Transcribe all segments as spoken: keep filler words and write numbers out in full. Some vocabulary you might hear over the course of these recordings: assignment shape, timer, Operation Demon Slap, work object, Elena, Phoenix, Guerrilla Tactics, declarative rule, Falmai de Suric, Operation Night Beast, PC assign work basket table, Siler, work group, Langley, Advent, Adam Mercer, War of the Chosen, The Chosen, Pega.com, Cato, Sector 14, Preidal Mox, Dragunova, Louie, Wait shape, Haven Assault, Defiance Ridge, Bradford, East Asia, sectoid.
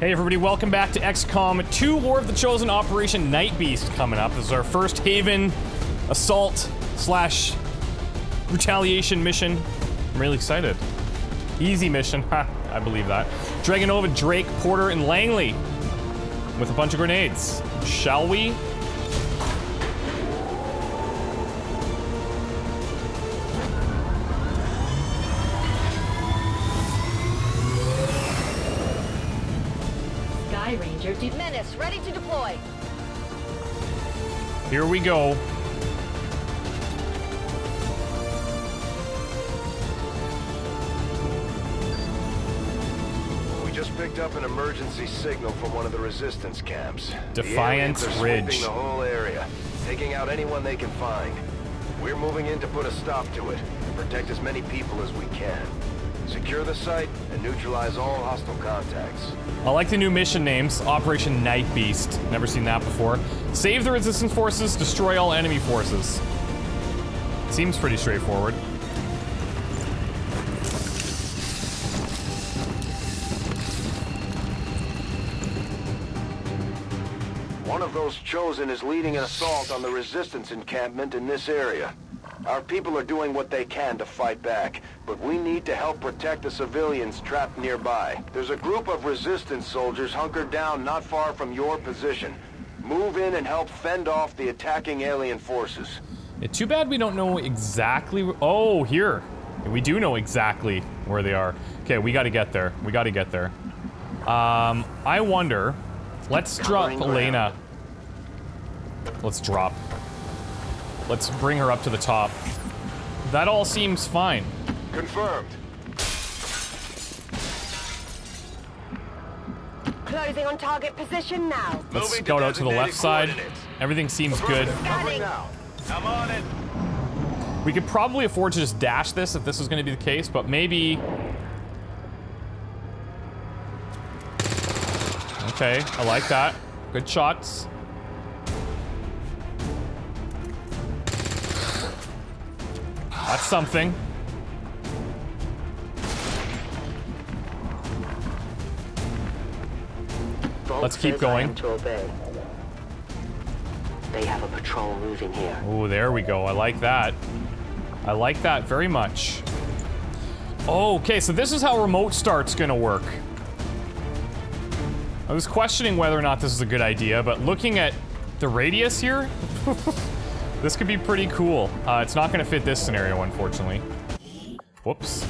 Hey everybody, welcome back to X COM two, War of the Chosen, Operation Night Beast coming up. This is our first Haven Assault slash retaliation mission. I'm really excited. Easy mission, ha, I believe that. Dragunova, Drake, Porter, and Langley with a bunch of grenades. Shall we? Menace ready to deploy. Here we go. We just picked up an emergency signal from one of the resistance camps. Defiance Ridge. They're sweeping the whole area, taking out anyone they can find. We're moving in to put a stop to it and protect as many people as we can. Secure the site and neutralize all hostile contacts. I like the new mission names. Operation Night Beast. Never seen that before. Save the resistance forces, destroy all enemy forces. Seems pretty straightforward. One of those chosen is leading an assault on the resistance encampment in this area. Our people are doing what they can to fight back, but we need to help protect the civilians trapped nearby. There's a group of resistance soldiers hunkered down not far from your position. Move in and help fend off the attacking alien forces. Yeah, too bad we don't know exactly... Oh, here. We do know exactly where they are. Okay, we gotta get there. We gotta get there. Um, I wonder... Let's drop Elena. Let's drop. Let's bring her up to the top. That all seems fine. Confirmed. Closing on target position now. Let's scout out to the left side. Everything seems good. I'm on it. We could probably afford to just dash this if this was going to be the case, but maybe... Okay, I like that. Good shots. That's something. Let's keep going. They have a patrol moving here. Oh, there we go. I like that. I like that very much. Oh, okay, so this is how remote start's gonna work. I was questioning whether or not this is a good idea, but looking at the radius here. This could be pretty cool. Uh, it's not gonna fit this scenario, unfortunately. Whoops.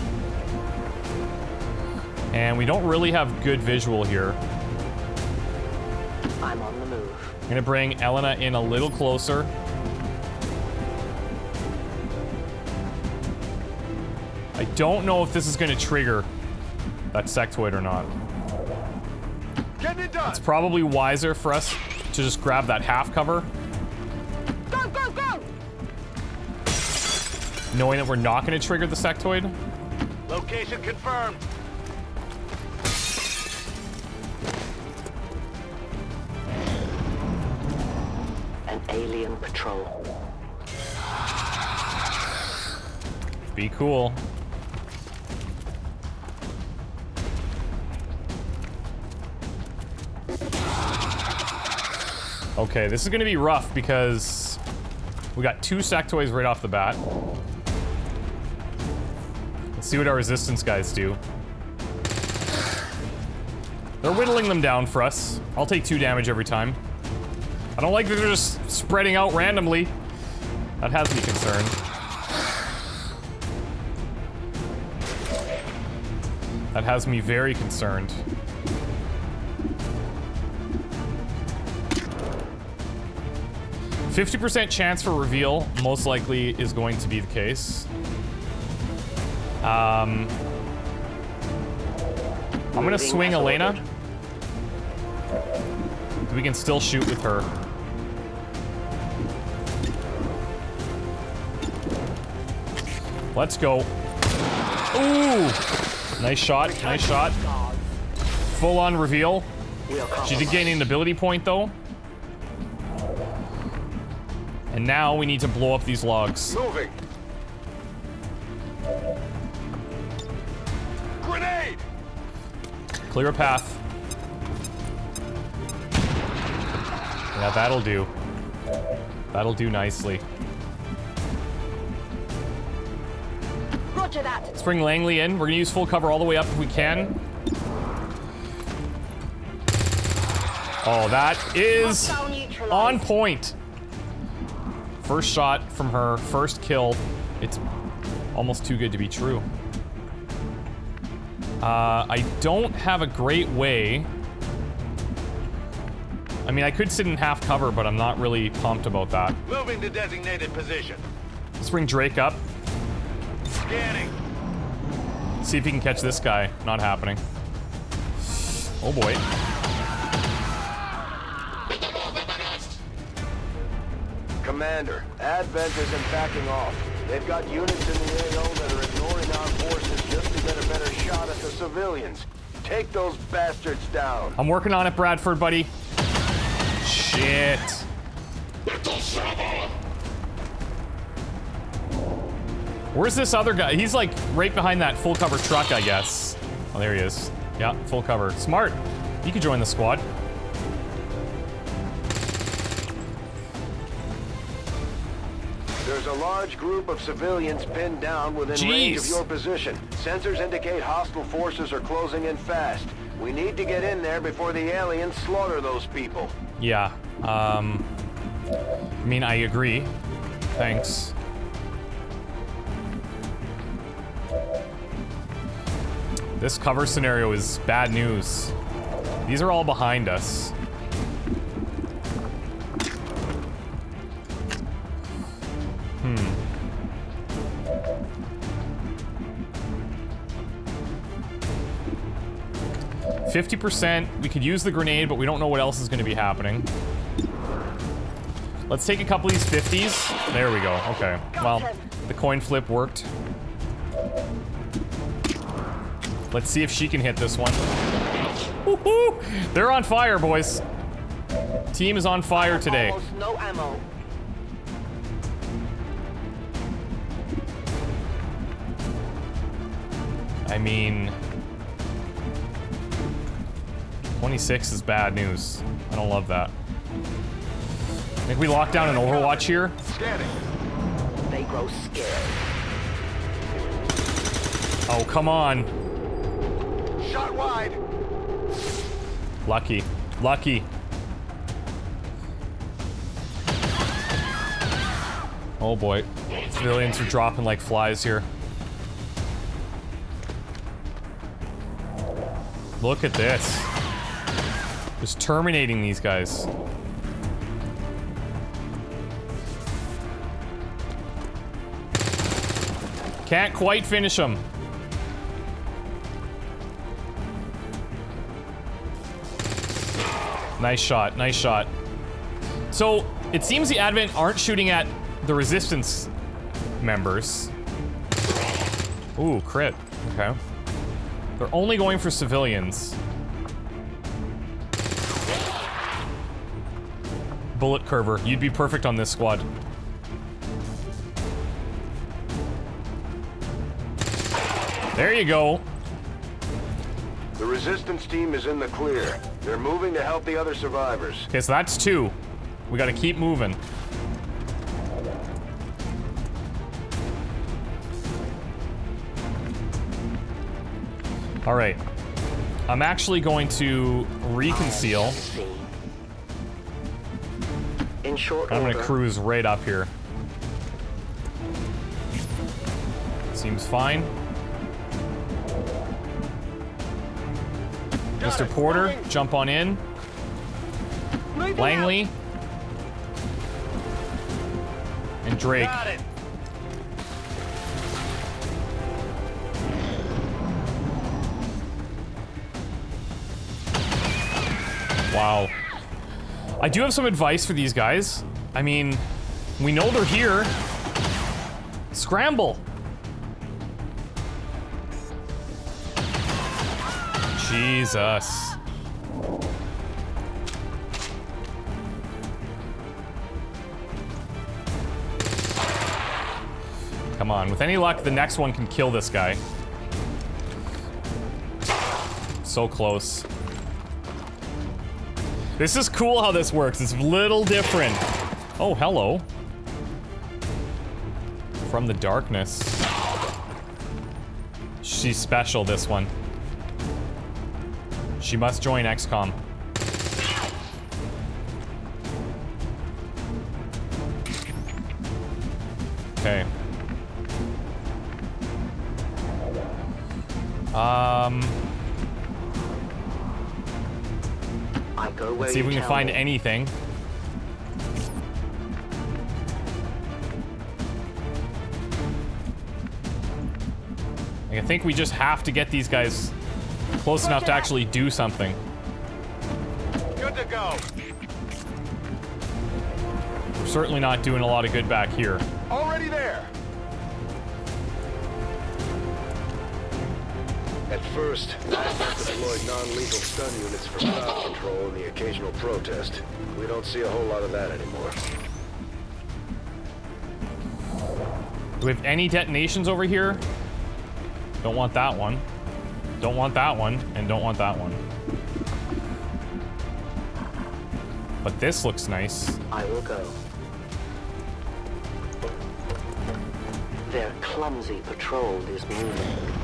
And we don't really have good visual here. I'm on the move. I'm gonna bring Elena in a little closer. I don't know if this is gonna trigger that sectoid or not. Getting it done. It's probably wiser for us to just grab that half cover. Knowing that we're not going to trigger the sectoid. Location confirmed. An alien patrol. Be cool. Okay, this is going to be rough because we got two sectoids right off the bat. Let's see what our resistance guys do. They're whittling them down for us. I'll take two damage every time. I don't like that they're just spreading out randomly. That has me concerned. That has me very concerned. fifty percent chance for reveal, most likely is going to be the case. Um, I'm gonna swing Elena. We can still shoot with her. Let's go. Ooh! Nice shot, nice shot. Full on reveal. She's gaining an ability point though. And now we need to blow up these logs. Moving. Clear a path. Yeah, that'll do. That'll do nicely. Roger that. Let's bring Langley in. We're gonna use full cover all the way up if we can. Oh, that is on point. First shot from her, first kill. It's almost too good to be true. Uh, I don't have a great way. I mean, I could sit in half cover, but I'm not really pumped about that. Moving to designated position. Let's bring Drake up. Scanning. See if he can catch this guy. Not happening. Oh boy. Commander, Advent isn't backing off. They've got units in the A O that are ignoring our forces just to get a better shot at the civilians. Take those bastards down. I'm working on it, Bradford, buddy. Shit. Where's this other guy? He's like right behind that full cover truck, I guess. Oh, there he is. Yeah, full cover. Smart. You could join the squad. There's a large group of civilians pinned down within Jeez. range of your position. Sensors indicate hostile forces are closing in fast. We need to get in there before the aliens slaughter those people. Yeah. Um, I mean, I agree. Thanks. This cover scenario is bad news. These are all behind us. fifty percent, we could use the grenade, but we don't know what else is going to be happening. Let's take a couple of these fifties. There we go, okay. Well, the coin flip worked. Let's see if she can hit this one. Woo-hoo! They're on fire, boys. Team is on fire today. Almost no ammo. I mean... twenty-six is bad news. I don't love that. I think we lock down an overwatch here. They grow scared. Oh, come on. Shot wide. Lucky. Lucky. Oh boy. Civilians are dropping like flies here. Look at this. Just terminating these guys. Can't quite finish them. Nice shot, nice shot. So, it seems the Advent aren't shooting at the Resistance members. Ooh, crit. Okay. They're only going for civilians. Bullet curver. You'd be perfect on this squad. There you go. The resistance team is in the clear. They're moving to help the other survivors. Okay, so that's two. We gotta keep moving. All right. I'm actually going to reconceal. In short I'm gonna order. cruise right up here. Seems fine. Got Mister It. Porter, Moving. jump on in. Moving Langley. Out. And Drake. Got it. Wow. I do have some advice for these guys. I mean, we know they're here. Scramble. Jesus. Come on, with any luck, the next one can kill this guy. So close. This is cool how this works. It's a little different. Oh, hello. From the darkness. She's special, this one. She must join X COM. Okay. Um... I go where Let's see if we can find me. anything. I think we just have to get these guys close enough to actually do something. Good to go. We're certainly not doing a lot of good back here. Already there. At first, I have deployed non-lethal stun units for crowd control and the occasional protest. We don't see a whole lot of that anymore. Do we have any detonations over here? Don't want that one. Don't want that one, and don't want that one. But this looks nice. I will go. Their clumsy patrol is moving.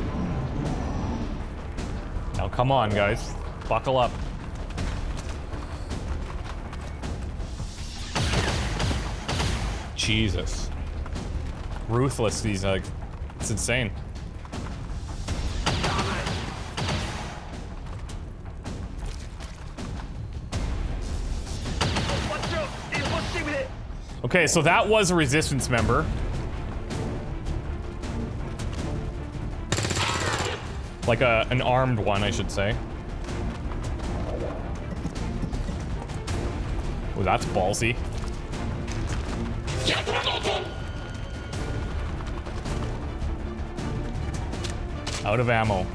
Now come on, guys. Buckle up. Jesus. Ruthless, these, like, it's insane. Okay, so that was a resistance member. Like a, an armed one, I should say. Oh, that's ballsy. Out of ammo.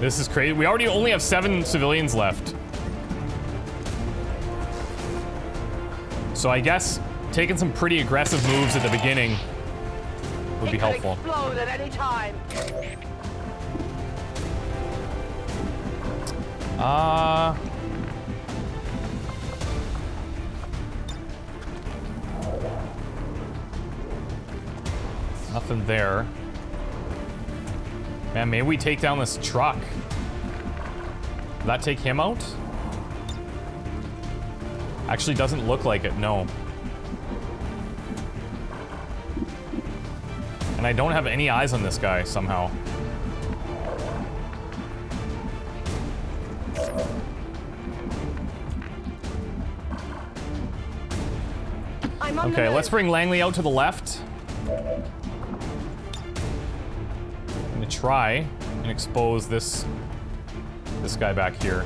This is crazy. We already only have seven civilians left. So I guess taking some pretty aggressive moves at the beginning would be helpful. It could explode at any time. Uh, nothing there. Man, maybe we take down this truck. Will that take him out? Actually doesn't look like it, no. And I don't have any eyes on this guy somehow. I'm on okay, let's bring Langley out to the left. Try and expose this this guy back here.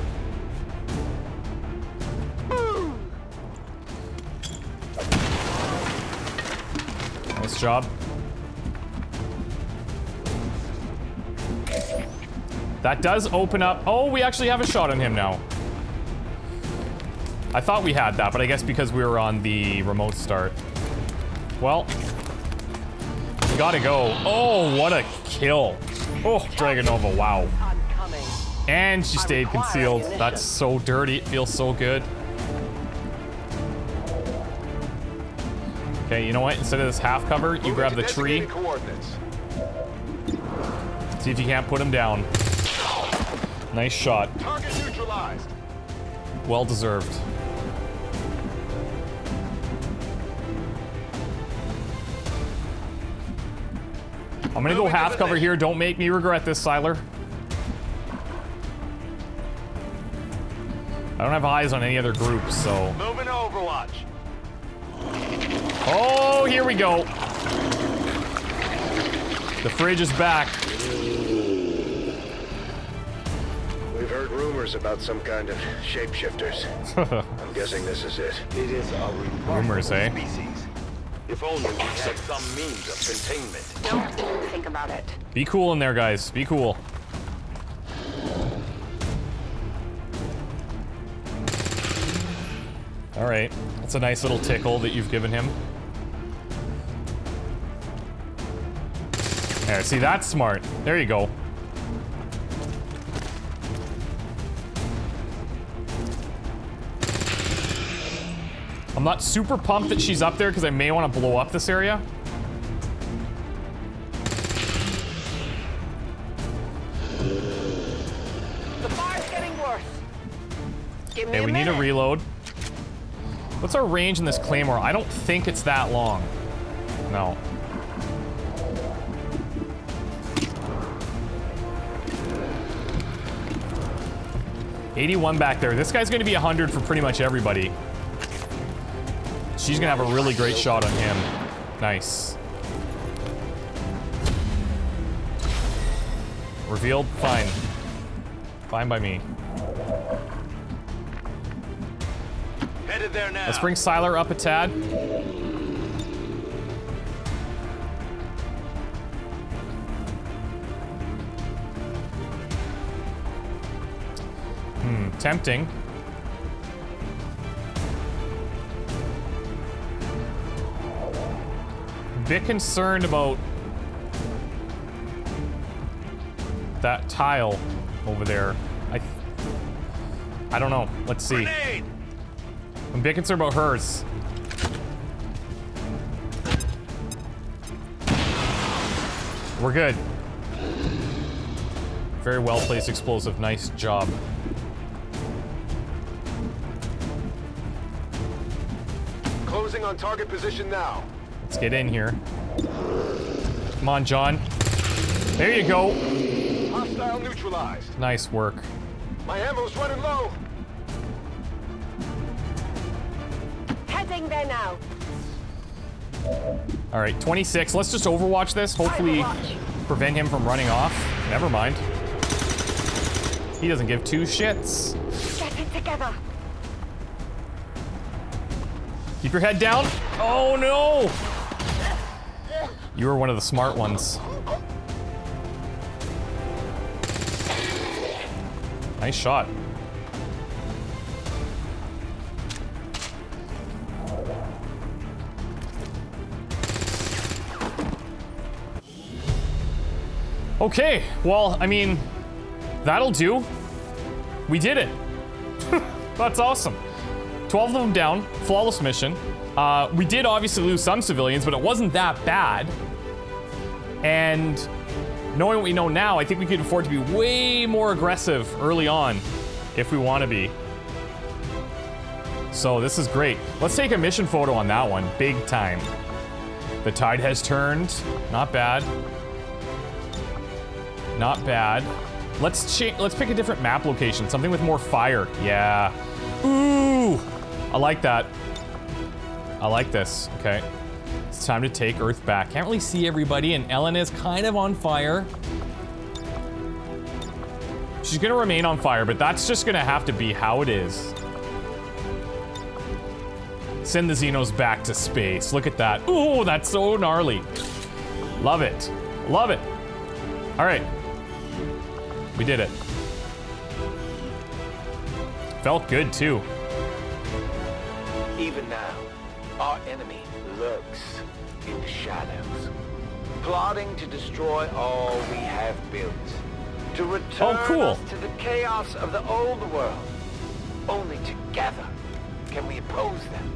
Nice job. That does open up. Oh, we actually have a shot on him now. I thought we had that, but I guess because we were on the remote start. Well, we gotta go. Oh, what a kill. Oh, Dragunova, wow. And she stayed concealed. That's so dirty. It feels so good. Okay, you know what? Instead of this half cover, you grab the tree. See if you can't put him down. Nice shot. Well deserved. I'm gonna go half cover here. Don't make me regret this, Siler. I don't have eyes on any other group, so. Moving to Overwatch. Oh, here we go. The fridge is back. We've heard rumors about some kind of shapeshifters. I'm guessing this is it. It is a rumors, species. eh? If only we had some means of containment. Don't even think about it. Be cool in there, guys. Be cool. All right. That's a nice little tickle that you've given him. There, see, that's smart. There you go. I'm not super pumped that she's up there because I may want to blow up this area. The fire's getting worse. Give me okay, a we minute. need a reload. What's our range in this claymore? I don't think it's that long. No. eighty-one back there. This guy's gonna be one hundred for pretty much everybody. She's gonna have a really great shot on him. Nice. Revealed? Fine. Fine by me. Headed there now. Let's bring Siler up a tad. Hmm, tempting. Bit concerned about that tile over there. I I don't know. Let's see. Grenade. I'm a bit concerned about hers. We're good. Very well placed explosive. Nice job. Closing on target position now. Let's get in here. Come on, John. There you go. Hostile neutralized. Nice work. My ammo's running low. Heading there now. All right, twenty-six. Let's just overwatch this. Hopefully, prevent him from running off. Never mind. He doesn't give two shits. Get it together. Keep your head down. Oh no! You were one of the smart ones. Nice shot. Okay, well, I mean, that'll do. We did it. That's awesome. twelve of them down, flawless mission. Uh, we did obviously lose some civilians, but it wasn't that bad. And knowing what we know now, I think we could afford to be way more aggressive early on if we want to be. So this is great. Let's take a mission photo on that one, big time. The tide has turned. Not bad. Not bad. Let's cha- let's pick a different map location, something with more fire. Yeah. Ooh, I like that. I like this, okay. It's time to take Earth back. Can't really see everybody, and Elena is kind of on fire. She's gonna remain on fire, but that's just gonna have to be how it is. Send the Xenos back to space. Look at that. Ooh, that's so gnarly. Love it. Love it. All right. We did it. Felt good, too. Even now. Our enemy lurks in the shadows, plotting to destroy all we have built, to return oh, cool. us to the chaos of the old world. Only together can we oppose them.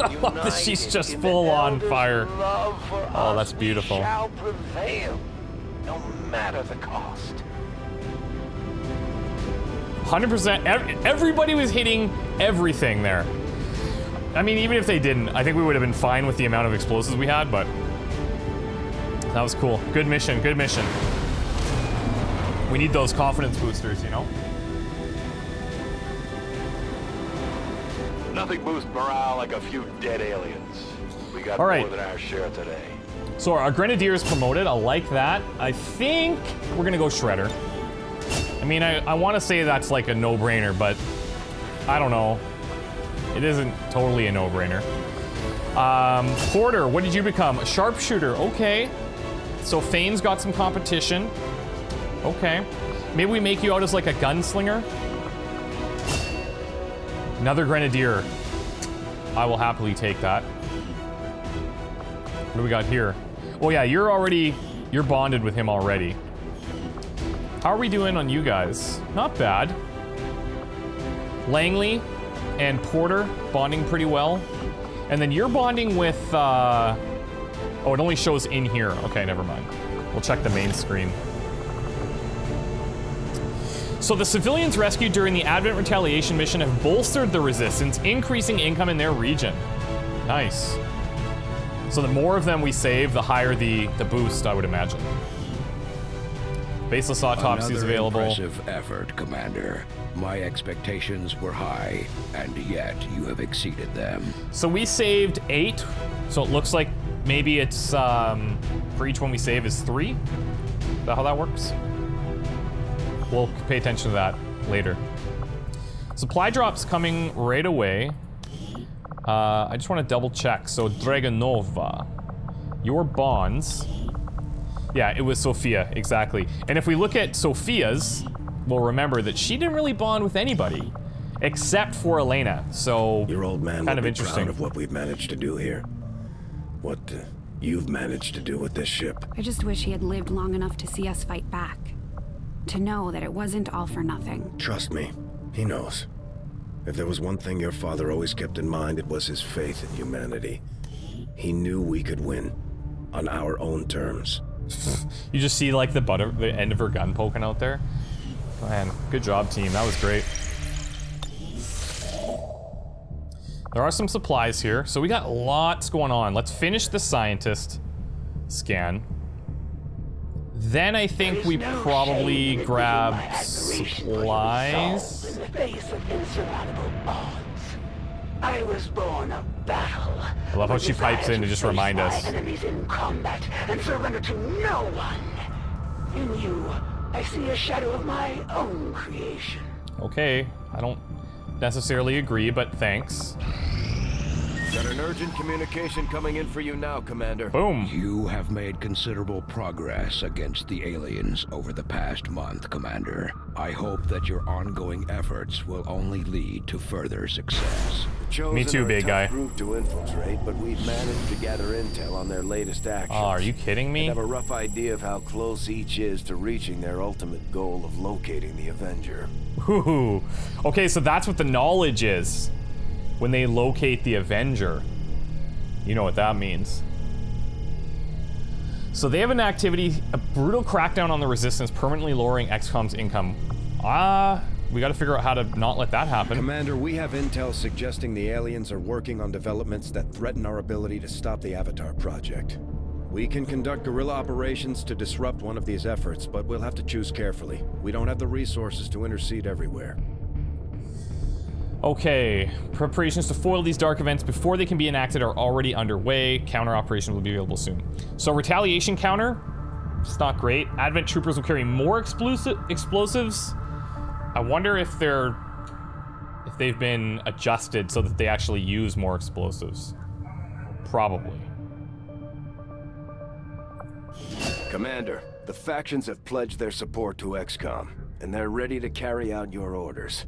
I love that she's just full on fire. Oh, that's beautiful. We shall prevail, no matter the cost. one hundred percent. Ev everybody was hitting everything there. I mean, even if they didn't, I think we would have been fine with the amount of explosives we had, but that was cool. Good mission, good mission. We need those confidence boosters, you know? Nothing boosts morale like a few dead aliens. We got All right. more than our share today. So our Grenadier is promoted, I like that. I think we're gonna go Shredder. I mean, I, I wanna say that's like a no-brainer, but I don't know. It isn't totally a no-brainer. Um, Porter, what did you become? A sharpshooter, okay. So Fane's got some competition. Okay. Maybe we make you out as like a gunslinger? Another grenadier. I will happily take that. What do we got here? Oh yeah, you're already, You're bonded with him already. How are we doing on you guys? Not bad. Langley and Porter bonding pretty well. And then you're bonding with, uh... oh, it only shows in here. Okay, never mind. We'll check the main screen. So the civilians rescued during the Advent retaliation mission have bolstered the resistance, increasing income in their region. Nice. So the more of them we save, the higher the, the boost, I would imagine. Baseless autopsies available. Another impressive effort, Commander. My expectations were high, and yet you have exceeded them. So we saved eight, so it looks like maybe it's, um, for each one we save is three? Is that how that works? We'll pay attention to that later. Supply drop's coming right away. Uh, I just want to double check. So, Dragunova, your bonds. Yeah, it was Sophia, exactly. And if we look at Sophia's, we'll remember that she didn't really bond with anybody, except for Elena, so your old man kind of interesting. Proud of what we've managed to do here. What uh, you've managed to do with this ship. I just wish he had lived long enough to see us fight back. To know that it wasn't all for nothing. Trust me, he knows. If there was one thing your father always kept in mind, it was his faith in humanity. He knew we could win on our own terms. You just see like the butt of the end of her gun poking out there. Man, good job, team. That was great. There are some supplies here, so we got lots going on. Let's finish the scientist scan. Then I think we no probably grab supplies. I was born of battle. I love how she pipes in to just remind us. Enemies in combat and surrender to no one. In you, I see a shadow of my own creation. Okay, I don't necessarily agree, but thanks. Got an urgent communication coming in for you now, Commander. Boom. You have made considerable progress against the aliens over the past month, Commander. I hope that your ongoing efforts will only lead to further success. Me too, big guy. Group to infiltrate, but we've managed to gather intel on their latest actions. Oh, are you kidding me? I have a rough idea of how close each is to reaching their ultimate goal of locating the Avenger. Hoo-hoo. Okay, so that's what the knowledge is. When they locate the Avenger. You know what that means. So they have an activity, a brutal crackdown on the resistance, permanently lowering X COM's income. Ah, uh, we gotta figure out how to not let that happen. Commander, we have intel suggesting the aliens are working on developments that threaten our ability to stop the Avatar project. We can conduct guerrilla operations to disrupt one of these efforts, but we'll have to choose carefully. We don't have the resources to intercede everywhere. Okay, preparations to foil these dark events before they can be enacted are already underway. Counter operation will be available soon. So retaliation counter, it's not great. Advent troopers will carry more explosives. I wonder if they're, if they've been adjusted so that they actually use more explosives. Probably. Commander, the factions have pledged their support to X COM, and they're ready to carry out your orders.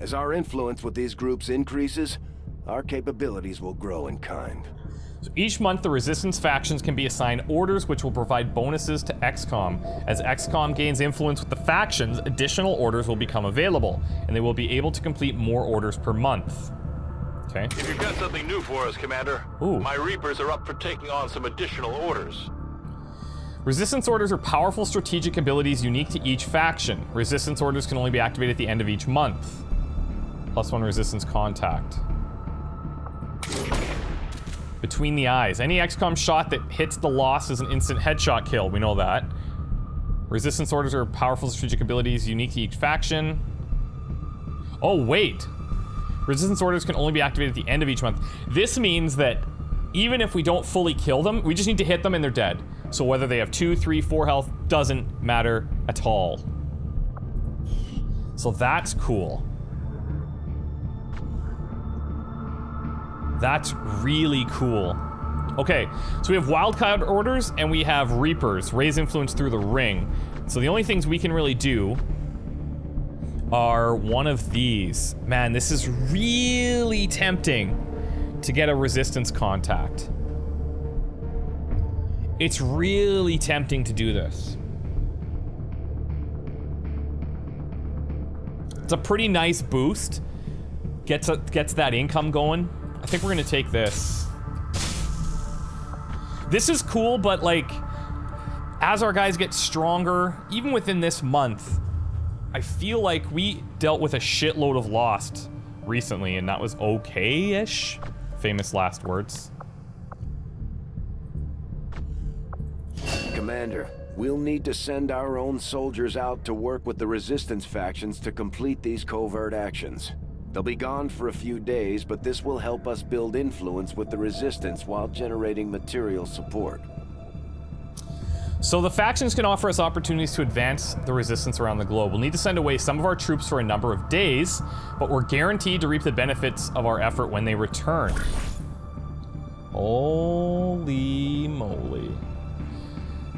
As our influence with these groups increases, our capabilities will grow in kind. So each month, the resistance factions can be assigned orders which will provide bonuses to X COM. As X COM gains influence with the factions, additional orders will become available, and they will be able to complete more orders per month. Okay. If you've got something new for us, Commander, ooh. My Reapers are up for taking on some additional orders. Resistance orders are powerful strategic abilities unique to each faction. Resistance orders can only be activated at the end of each month. Plus one resistance contact. Between the eyes. Any X COM shot that hits the loss is an instant headshot kill. We know that. Resistance orders are powerful strategic abilities unique to each faction. Oh, wait. Resistance orders can only be activated at the end of each month. This means that even if we don't fully kill them, we just need to hit them and they're dead. So whether they have two, three, four health doesn't matter at all. So that's cool. That's really cool. Okay, so we have wildcard orders and we have Reapers, raise influence through the ring. So the only things we can really do are one of these. Man, this is really tempting to get a resistance contact. It's really tempting to do this. It's a pretty nice boost. Gets a, gets that income going. I think we're gonna take this. This is cool, but like, as our guys get stronger, even within this month, I feel like we dealt with a shitload of Lost recently, and that was okay-ish. Famous last words. Commander, we'll need to send our own soldiers out to work with the resistance factions to complete these covert actions. They'll be gone for a few days, but this will help us build influence with the resistance while generating material support. So the factions can offer us opportunities to advance the resistance around the globe. We'll need to send away some of our troops for a number of days, but we're guaranteed to reap the benefits of our effort when they return. Holy moly.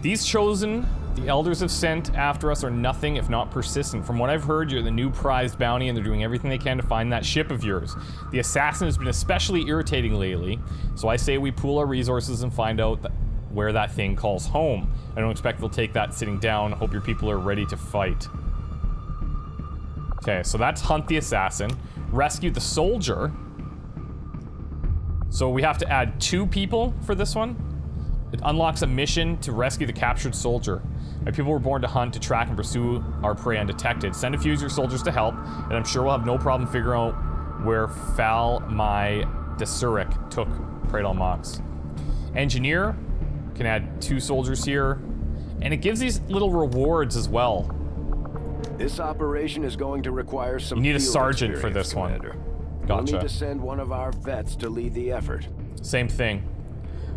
These chosen the elders have sent after us are nothing if not persistent. From what I've heard, you're the new prized bounty and they're doing everything they can to find that ship of yours. The assassin has been especially irritating lately, so I say we pool our resources and find out that where that thing calls home. I don't expect they'll take that sitting down. Hope your people are ready to fight. Okay, so that's hunt the assassin. Rescue the soldier. So we have to add two people for this one. It unlocks a mission to rescue the captured soldier. My people were born to hunt, to track, and pursue our prey undetected. Send a few of your soldiers to help, and I'm sure we'll have no problem figuring out where Fal My Desuric took Preidal Mox. Engineer. Can add two soldiers here, and it gives these little rewards as well. This operation is going to require some. You need a sergeant for this one. Gotcha. We'll need to send one of our vets to lead the effort. Same thing.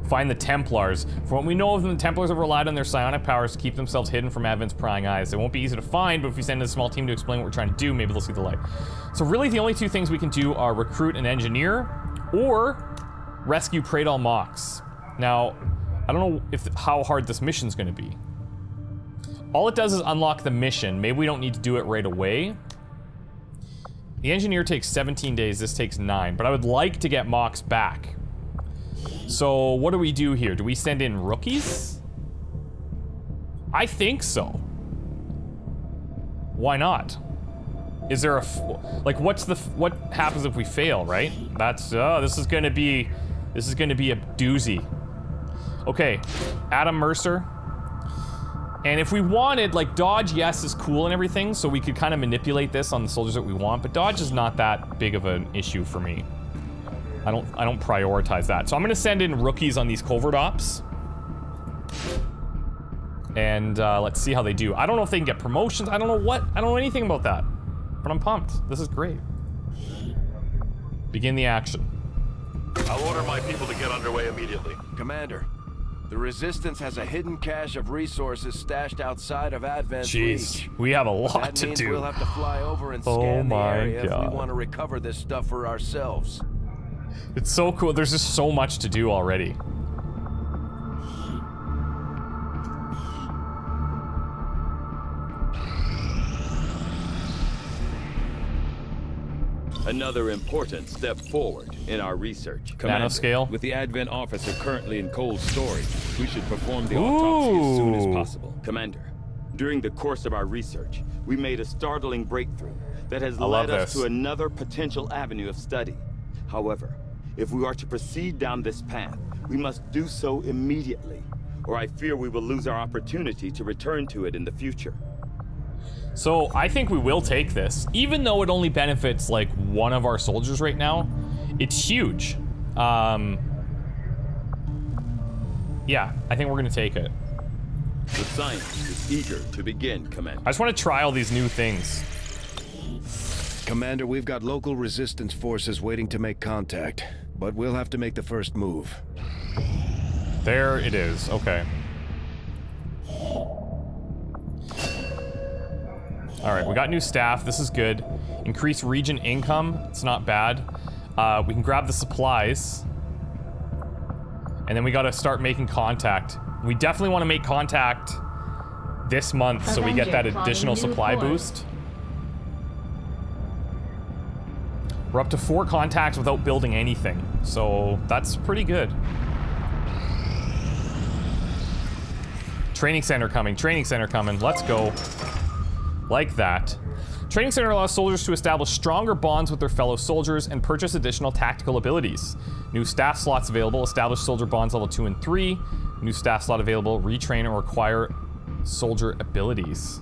Find the Templars. From what we know of them, the Templars have relied on their psionic powers to keep themselves hidden from Advent's prying eyes. They won't be easy to find, but if we send a small team to explain what we're trying to do, maybe they'll see the light. So really, the only two things we can do are recruit an engineer or rescue Preidal Mox. Now, I don't know if how hard this mission's gonna be. All it does is unlock the mission. Maybe we don't need to do it right away. The engineer takes seventeen days, this takes nine, but I would like to get Mox back. So what do we do here? Do we send in rookies? I think so. Why not? Is there a, f like what's the, f what happens if we fail, right? That's, uh, this is gonna be, this is gonna be a doozy. Okay, Adam Mercer. And if we wanted, like, dodge, yes, is cool and everything, so we could kind of manipulate this on the soldiers that we want, but dodge is not that big of an issue for me. I don't, I don't prioritize that. So I'm gonna send in rookies on these covert ops. And uh, let's see how they do. I don't know if they can get promotions. I don't know what, I don't know anything about that, but I'm pumped. This is great. Begin the action. I'll order my people to get underway immediately. Commander. The Resistance has a hidden cache of resources stashed outside of Advent's Jeez, reach. We have a lot that to means do. We'll have to fly over and oh scan the area God. If we want to recover this stuff for ourselves. It's so cool. There's just so much to do already. Another important step forward in our research. Commander, nanoscale. With the Advent officer currently in cold storage, we should perform the Ooh. autopsy as soon as possible. Commander, during the course of our research, we made a startling breakthrough that has I led us to another potential avenue of study. However, if we are to proceed down this path, we must do so immediately, or I fear we will lose our opportunity to return to it in the future. So I think we will take this, even though it only benefits like one of our soldiers right now. It's huge. Um, yeah, I think we're gonna take it. The science is eager to begin, Commander. I just want to try all these new things. Commander, we've got local resistance forces waiting to make contact, but we'll have to make the first move. There it is. Okay. All right, we got new staff. This is good. Increase region income. It's not bad. Uh, we can grab the supplies. And then we got to start making contact. We definitely want to make contact this month Avenger, so we get that additional supply port. boost. We're up to four contacts without building anything. So that's pretty good. Training center coming, training center coming. Let's go. Like that. Training center allows soldiers to establish stronger bonds with their fellow soldiers and purchase additional tactical abilities. New staff slots available, establish soldier bonds level two and three. New staff slot available, retrain or acquire soldier abilities.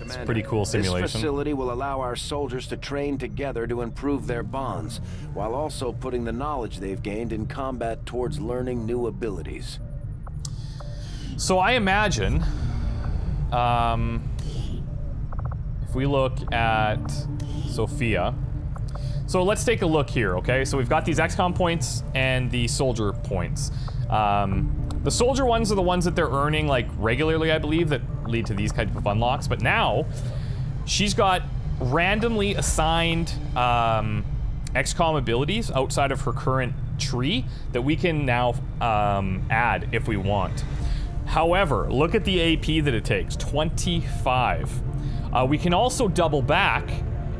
It's a pretty cool simulation. This facility will allow our soldiers to train together to improve their bonds, while also putting the knowledge they've gained in combat towards learning new abilities. So I imagine, um, if we look at Sophia, so let's take a look here, okay? So we've got these X COM points and the soldier points. Um, the soldier ones are the ones that they're earning like regularly, I believe, that lead to these kinds of unlocks. But now, she's got randomly assigned um, X COM abilities outside of her current tree that we can now um, add if we want. However, look at the A P that it takes, twenty-five. Uh, we can also double back,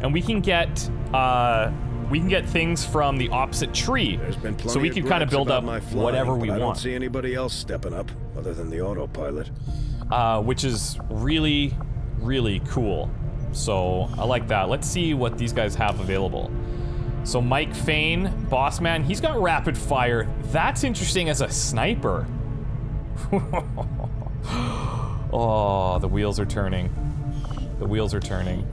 and we can get uh, we can get things from the opposite tree. There's been plenty so we can kind of build up flying, whatever we I want. I don't see anybody else stepping up other than the autopilot. Uh, which is really, really cool. So I like that. Let's see what these guys have available. So Mike Fane, boss man, he's got rapid fire. That's interesting as a sniper. Oh, the wheels are turning. The wheels are turning.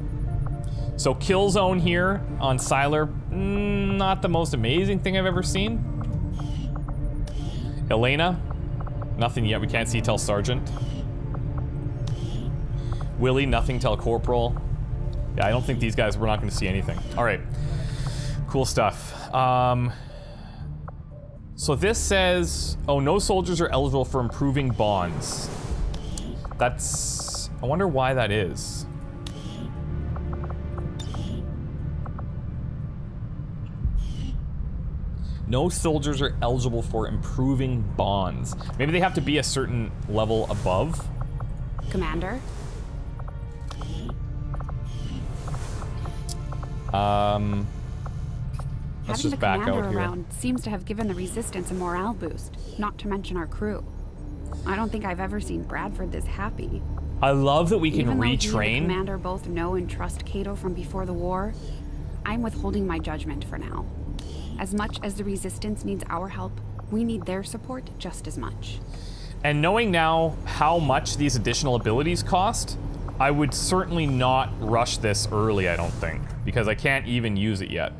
So kill zone here on Siler, mm, not the most amazing thing I've ever seen. Elena, nothing yet. We can't see till sergeant. Willy, nothing till corporal. Yeah, I don't think these guys, we're not gonna see anything. All right, cool stuff. Um, so this says, oh, no soldiers are eligible for improving bonds. That's, I wonder why that is. No soldiers are eligible for improving bonds. Maybe they have to be a certain level above. Commander. Um, let's just back out here. Around seems to have given the resistance a morale boost, not to mention our crew. I don't think I've ever seen Bradford this happy. I love that we can even retrain. Even though he and the commander both know and trust Cato from before the war, I'm withholding my judgment for now. As much as the resistance needs our help, we need their support just as much. And knowing now how much these additional abilities cost, I would certainly not rush this early, I don't think, because I can't even use it yet.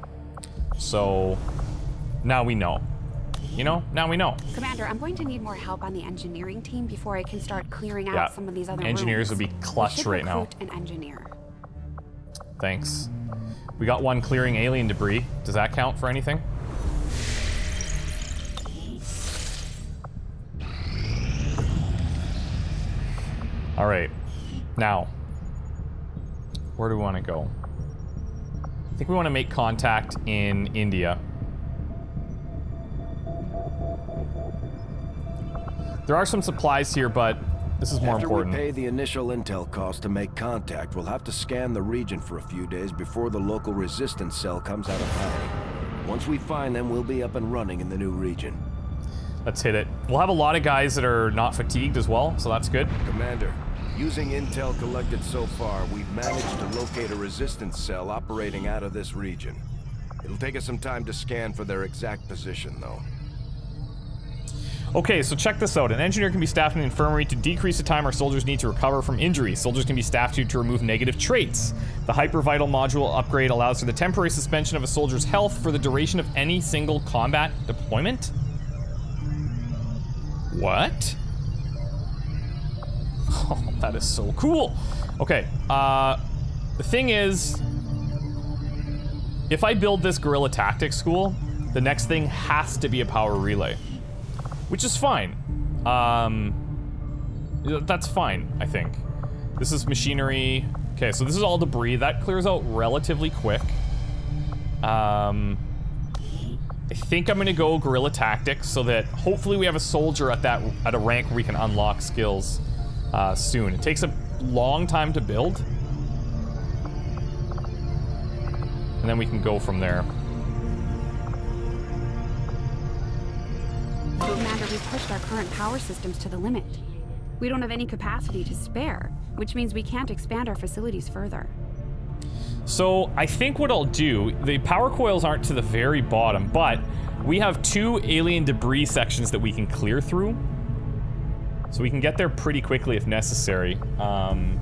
So, now we know. You know, now we know. Commander, I'm going to need more help on the engineering team before I can start clearing out yeah. some of these other engineers rooms. Would be clutch right now. An engineer. Thanks. We got one clearing alien debris. Does that count for anything? All right. Now, where do we want to go? I think we want to make contact in India. There are some supplies here, but this is more After important. After we pay the initial intel cost to make contact, we'll have to scan the region for a few days before the local resistance cell comes out of hiding. Once we find them, we'll be up and running in the new region. Let's hit it. We'll have a lot of guys that are not fatigued as well, so that's good. Commander. Using intel collected so far, we've managed to locate a resistance cell operating out of this region. It'll take us some time to scan for their exact position, though. Okay, so check this out. An engineer can be staffed in the infirmary to decrease the time our soldiers need to recover from injury. Soldiers can be staffed to, to remove negative traits. The hypervital module upgrade allows for the temporary suspension of a soldier's health for the duration of any single combat deployment? What? Oh, that is so cool. Okay, uh, the thing is, if I build this Guerrilla Tactics school, the next thing has to be a power relay, which is fine. Um, that's fine, I think. This is machinery. Okay, so this is all debris. That clears out relatively quick. Um, I think I'm gonna go Guerrilla Tactics so that hopefully we have a soldier at that at a rank where we can unlock skills. Uh, soon. It takes a long time to build. And then we can go from there. Commander, we've pushed our current power systems to the limit. We don't have any capacity to spare, which means we can't expand our facilities further. So I think what I'll do, the power coils aren't to the very bottom, but we have two alien debris sections that we can clear through. So we can get there pretty quickly if necessary. Um,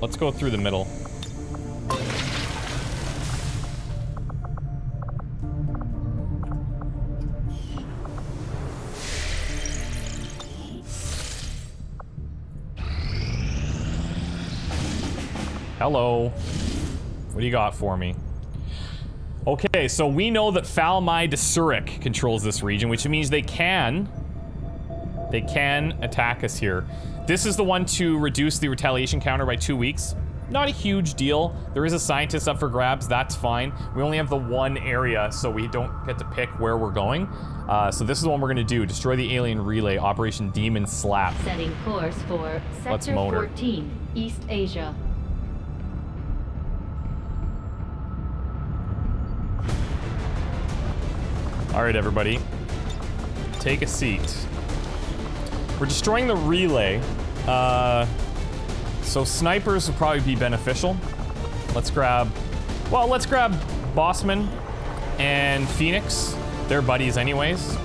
let's go through the middle. Hello. What do you got for me? Okay, so we know that Falmai de Suric controls this region, which means they can... They can attack us here. This is the one to reduce the retaliation counter by two weeks. Not a huge deal. There is a scientist up for grabs, that's fine. We only have the one area, so we don't get to pick where we're going. Uh, so this is the one we're gonna do. Destroy the alien relay, Operation Demon Slap. Setting course for Sector fourteen, East Asia. All right, everybody, take a seat. We're destroying the relay, uh, so snipers would probably be beneficial. Let's grab, well, let's grab Bossman and Phoenix. They're buddies anyways.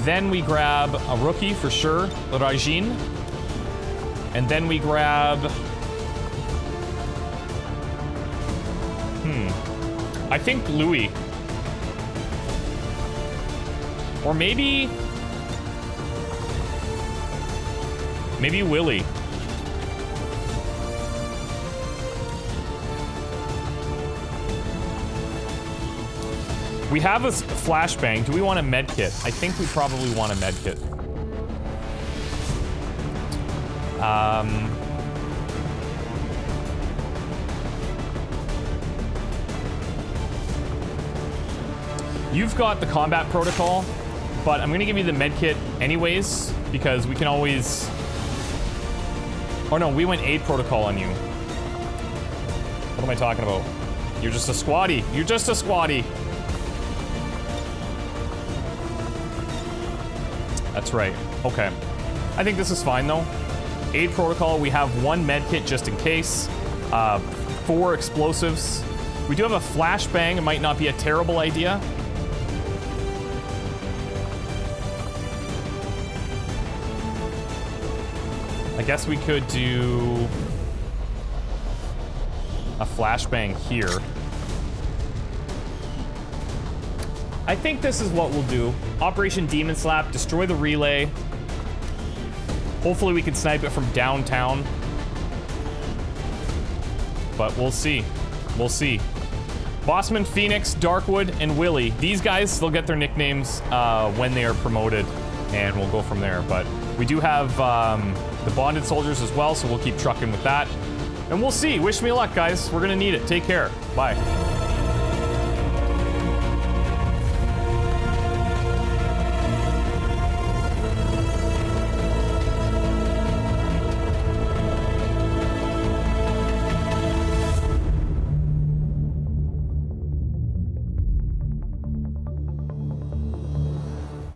Then we grab a rookie for sure, Rajin. And then we grab, hmm, I think Louie. Or maybe... Maybe Willy. We have a flashbang. Do we want a med kit? I think we probably want a med kit. Um... You've got the combat protocol, but I'm gonna give you the med kit anyways, because we can always... Oh no, we went aid protocol on you. What am I talking about? You're just a squatty. You're just a squatty. That's right. Okay. I think this is fine though. Aid protocol, we have one med kit just in case. Uh, four explosives. We do have a flashbang. It might not be a terrible idea. I guess we could do a flashbang here. I think this is what we'll do. Operation Demon Slap, destroy the relay. Hopefully we can snipe it from downtown. But we'll see. We'll see. Bossman, Phoenix, Darkwood, and Willy. These guys, they'll get their nicknames uh, when they are promoted, and we'll go from there. But we do have... Um, the bonded soldiers as well, so we'll keep trucking with that. And we'll see. Wish me luck, guys. We're gonna need it. Take care. Bye.